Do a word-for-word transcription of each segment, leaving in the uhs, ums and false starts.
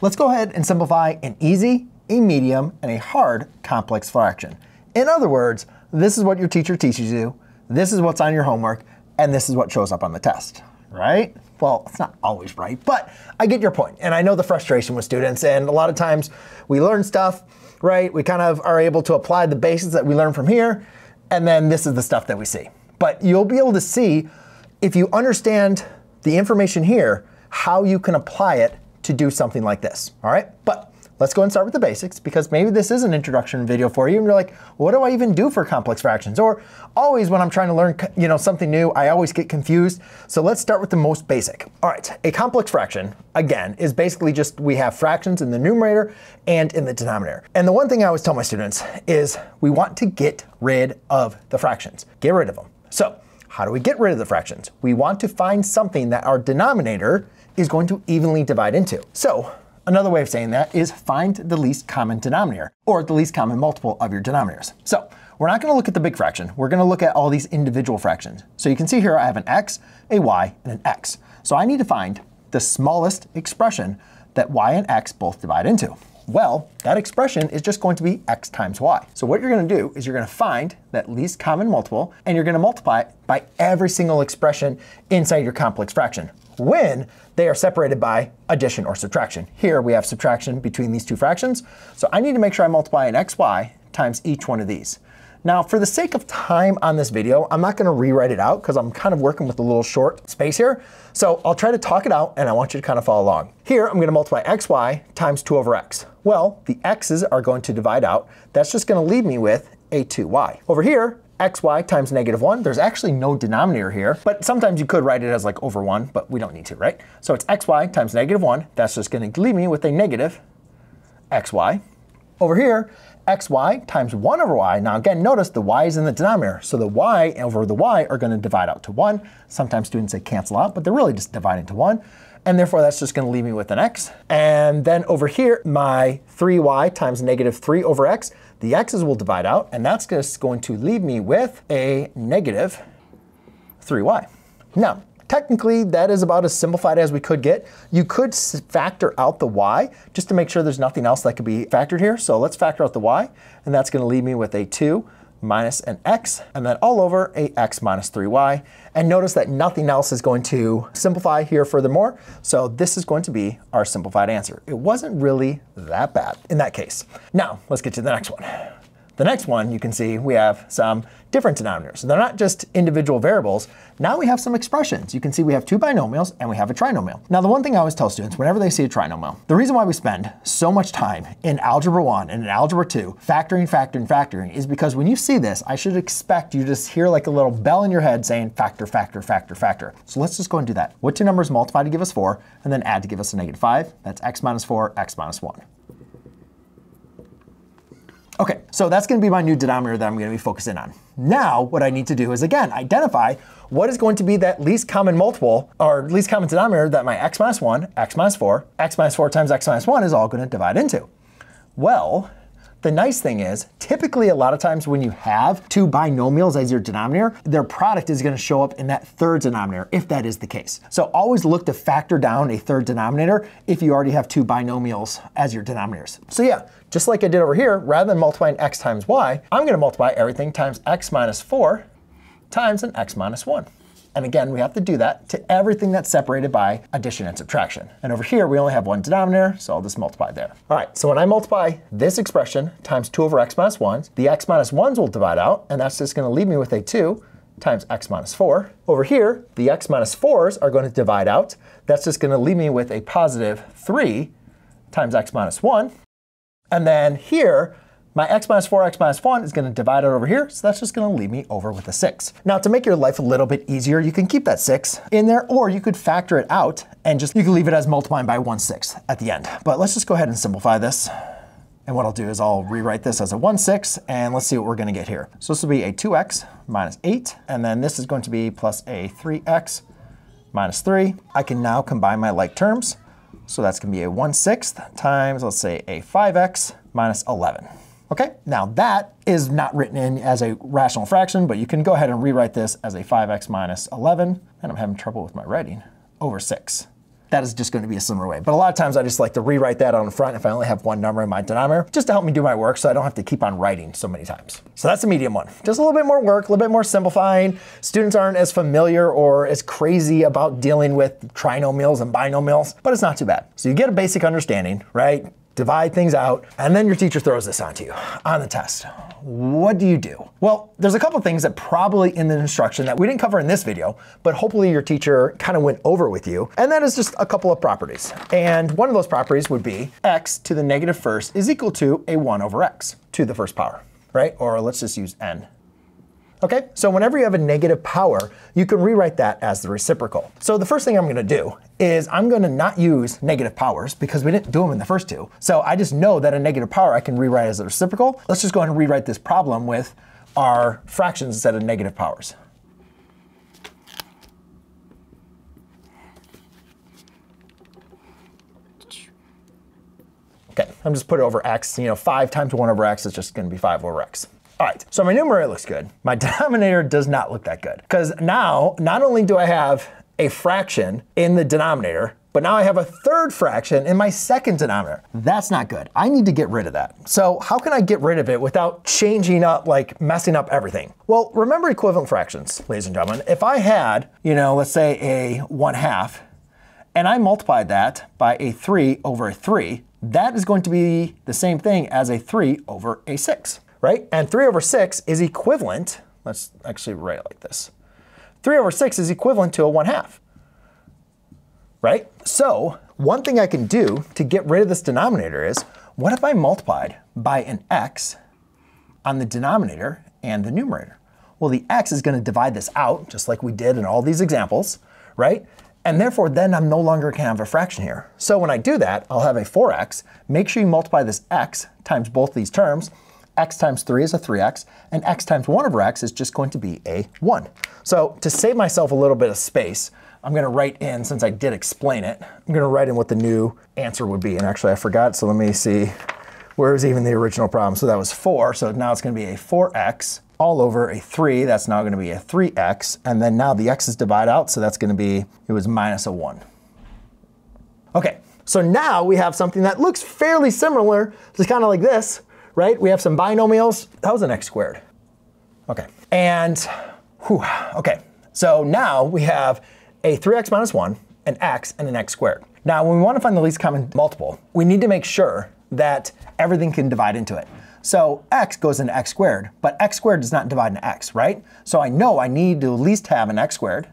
Let's go ahead and simplify an easy, a medium, and a hard complex fraction. In other words, this is what your teacher teaches you, this is what's on your homework, and this is what shows up on the test, right? Well, it's not always right, but I get your point. And I know the frustration with students, and a lot of times we learn stuff, right? We kind of are able to apply the basics that we learn from here, and then this is the stuff that we see. But you'll be able to see, if you understand the information here, how you can apply it to do something like this, all right? But let's go and start with the basics, because maybe this is an introduction video for you and you're like, what do I even do for complex fractions? Or always when I'm trying to learn you know, something new, I always get confused. So let's start with the most basic. All right, a complex fraction, again, is basically just we have fractions in the numerator and in the denominator. And the one thing I always tell my students is we want to get rid of the fractions. Get rid of them. So how do we get rid of the fractions? We want to find something that our denominator is going to evenly divide into. So another way of saying that is find the least common denominator, or the least common multiple of your denominators. So we're not going to look at the big fraction. We're going to look at all these individual fractions. So you can see here I have an x, a y, and an x. So I need to find the smallest expression that y and x both divide into. Well, that expression is just going to be x times y. So what you're going to do is you're going to find that least common multiple, and you're going to multiply it by every single expression inside your complex fraction when they are separated by addition or subtraction. Here we have subtraction between these two fractions. So I need to make sure I multiply an xy times each one of these. Now, for the sake of time on this video, I'm not going to rewrite it out because I'm kind of working with a little short space here. So I'll try to talk it out, and I want you to kind of follow along. Here, I'm going to multiply xy times two over x. Well, the x's are going to divide out. That's just going to leave me with a two y. Over here, xy times negative one. There's actually no denominator here, but sometimes you could write it as like over one, but we don't need to, right? So it's xy times negative one. That's just going to leave me with a negative xy. Over here, xy times one over y. Now again, notice the y is in the denominator, so the y over the y are going to divide out to one. Sometimes students say cancel out, but they're really just dividing to one. And therefore, that's just going to leave me with an x. And then over here, my three y times negative three over x, the x's will divide out, and that's just going to leave me with a negative three y. Now, technically, that is about as simplified as we could get. You could factor out the y just to make sure there's nothing else that could be factored here. So let's factor out the y, and that's going to leave me with a two minus an x, and then all over a x minus three y. And notice that nothing else is going to simplify here furthermore. So this is going to be our simplified answer. It wasn't really that bad in that case. Now let's get to the next one. The next one, you can see we have some different denominators. So they're not just individual variables. Now we have some expressions. You can see we have two binomials and we have a trinomial. Now the one thing I always tell students whenever they see a trinomial, the reason why we spend so much time in algebra one and in algebra two factoring, factoring, factoring is because when you see this, I should expect you to just hear like a little bell in your head saying factor, factor, factor, factor. So let's just go and do that. What two numbers multiply to give us four and then add to give us a negative five? That's x minus four, x minus one. Okay, so that's going to be my new denominator that I'm going to be focusing on. Now, what I need to do is, again, identify what is going to be that least common multiple, or least common denominator that my x minus one, x minus four, x minus four times x minus one is all going to divide into. Well, the nice thing is, typically a lot of times when you have two binomials as your denominator, their product is going to show up in that third denominator, if that is the case. So always look to factor down a third denominator if you already have two binomials as your denominators. So yeah, just like I did over here, rather than multiplying x times y, I'm going to multiply everything times x minus four times an x minus one. And again, we have to do that to everything that's separated by addition and subtraction. And over here, we only have one denominator, so I'll just multiply there. All right, so when I multiply this expression times two over x minus one, the x minus ones will divide out, and that's just going to leave me with a two times x minus four. Over here, the x minus fours are going to divide out. That's just going to leave me with a positive three times x minus one. And then here, my x minus four, x minus one is going to divide out over here, so that's just going to leave me over with a six. Now, to make your life a little bit easier, you can keep that six in there, or you could factor it out and just, you can leave it as multiplying by one sixth at the end. But let's just go ahead and simplify this. And what I'll do is I'll rewrite this as a one sixth, and let's see what we're going to get here. So this will be a two x minus eight, and then this is going to be plus a three x minus three. I can now combine my like terms. So that's going to be a one sixth times, let's say, a five x minus eleven. Okay, now that is not written in as a rational fraction, but you can go ahead and rewrite this as a five x minus eleven, and I'm having trouble with my writing, over six. that is just going to be a similar way. But a lot of times I just like to rewrite that on the front if I only have one number in my denominator, just to help me do my work so I don't have to keep on writing so many times. So that's a medium one. Just a little bit more work, a little bit more simplifying. Students aren't as familiar or as crazy about dealing with trinomials and binomials, but it's not too bad. So you get a basic understanding, right? Divide things out, and then your teacher throws this onto you on the test. What do you do? Well, there's a couple things that probably in the instruction that we didn't cover in this video, but hopefully your teacher kind of went over with you, and that is just a couple of properties. And one of those properties would be x to the negative first is equal to a one over x to the first power, right? Or let's just use n. Okay, so whenever you have a negative power, you can rewrite that as the reciprocal. So the first thing I'm going to do is I'm going to not use negative powers because we didn't do them in the first two. So I just know that a negative power I can rewrite as a reciprocal. Let's just go ahead and rewrite this problem with our fractions instead of negative powers. Okay, I'm just putting it over x. You know, five times one over x is just going to be five over x. All right, so my numerator looks good. My denominator does not look that good. Because now, not only do I have a fraction in the denominator, but now I have a third fraction in my second denominator. That's not good. I need to get rid of that. So how can I get rid of it without changing up, like messing up everything? Well, remember equivalent fractions, ladies and gentlemen. If I had, you know, let's say a one half, and I multiplied that by a three over a three, that is going to be the same thing as a three over a six. Right? And three over six is equivalent, let's actually write it like this. three over six is equivalent to a one half, right? So one thing I can do to get rid of this denominator is, what if I multiplied by an x on the denominator and the numerator? Well, the x is going to divide this out, just like we did in all these examples, right? And therefore, then I'm no longer going to have a fraction here. So when I do that, I'll have a four x. Make sure you multiply this x times both these terms. X times three is a three x, and x times one over x is just going to be a one. So to save myself a little bit of space, I'm going to write in, since I did explain it, I'm going to write in what the new answer would be. And actually, I forgot, so let me see. Where is even the original problem? So that was four, so now it's going to be a four x all over a three. That's now going to be a three x, and then now the x's divide out, so that's going to be, it was minus a one. Okay, so now we have something that looks fairly similar, just kind of like this. Right? We have some binomials. That was an x squared. Okay. And, whew, okay. So now we have a three x minus one, an x, and an x squared. Now, when we want to find the least common multiple, we need to make sure that everything can divide into it. So x goes into x squared, but x squared does not divide into x, right? So I know I need to at least have an x squared.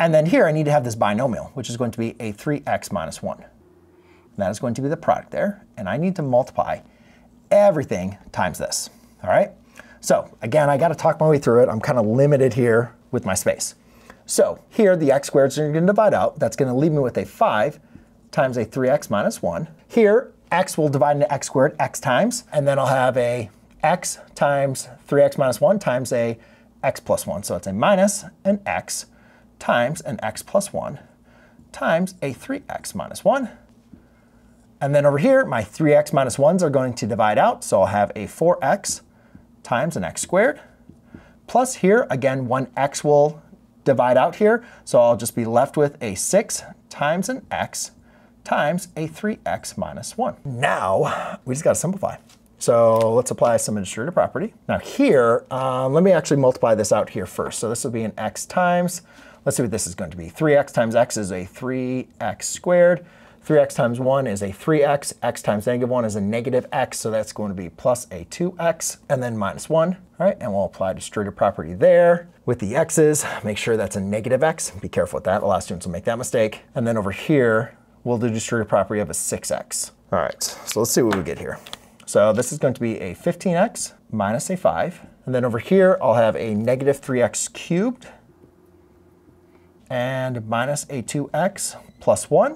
And then here I need to have this binomial, which is going to be a three x minus one. And that is going to be the product there. And I need to multiply everything times this, all right? So again, I got to talk my way through it. I'm kind of limited here with my space. So here, the x squareds are going to divide out. That's going to leave me with a five times a three x minus one. Here, x will divide into x squared x times, and then I'll have a x times three x minus one times a x plus one. So it's a minus an x times an x plus one times a three x minus one. And then over here, my three x minus ones are going to divide out. So I'll have a four x times an x squared. Plus here, again, one x will divide out here. So I'll just be left with a six times an x times a three x minus one. Now, we just got to simplify. So let's apply some administrative property. Now here, um, let me actually multiply this out here first. So this will be an x times. Let's see what this is going to be. three x times x is a three x squared. three x times one is a three x, x times negative one is a negative x, so that's going to be plus a two x, and then minus one, all right? And we'll apply distributive property there. With the x's, make sure that's a negative x. Be careful with that, a lot of students will make that mistake. And then over here, we'll do distributive property of a six x. All right, so let's see what we get here. So this is going to be a fifteen x minus a five, and then over here, I'll have a negative three x cubed, and minus a two x plus one.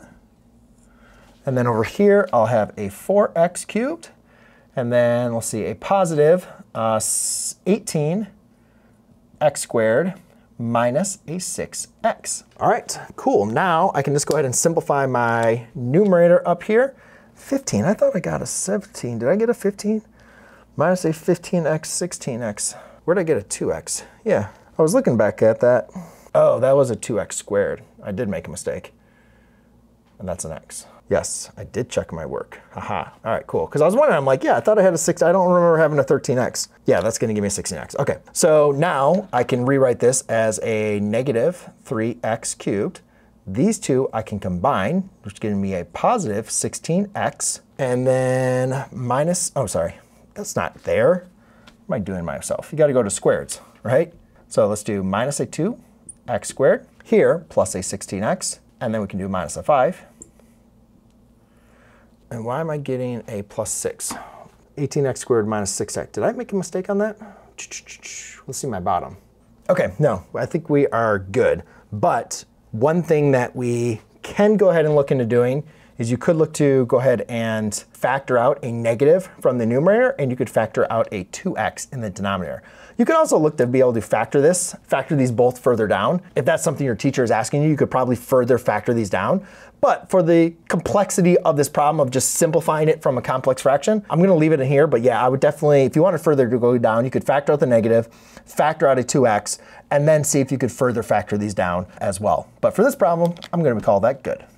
And then over here, I'll have a four x cubed. And then we'll see a positive uh, eighteen x squared minus a six x. All right, cool. Now I can just go ahead and simplify my numerator up here. fifteen, I thought I got a seventeen. Did I get a fifteen? Minus a fifteen x, sixteen x. Where did I get a two x? Yeah, I was looking back at that. Oh, that was a two x squared. I did make a mistake. and that's an X. Yes, I did check my work. Haha. All right, cool. Because I was wondering, I'm like, yeah, I thought I had a six. I don't remember having a thirteen X. Yeah, that's going to give me a sixteen X. Okay, so now I can rewrite this as a negative three X cubed. These two I can combine, which is giving me a positive sixteen X. And then minus, oh, sorry, that's not there. What am I doing myself? You got to go to squareds, right? So let's do minus a two X squared. Here, plus a sixteen X. And then we can do minus a five. And why am I getting a plus six? eighteen X squared minus six X. Did I make a mistake on that? Let's see my bottom. Okay, no, I think we are good. But one thing that we can go ahead and look into doing is you could look to go ahead and factor out a negative from the numerator, and you could factor out a two X in the denominator. You could also look to be able to factor this, factor these both further down. If that's something your teacher is asking you, you could probably further factor these down. But for the complexity of this problem of just simplifying it from a complex fraction, I'm gonna leave it in here, but yeah, I would definitely, if you wanted further to go down, you could factor out the negative, factor out a two X, and then see if you could further factor these down as well. But for this problem, I'm gonna call that good.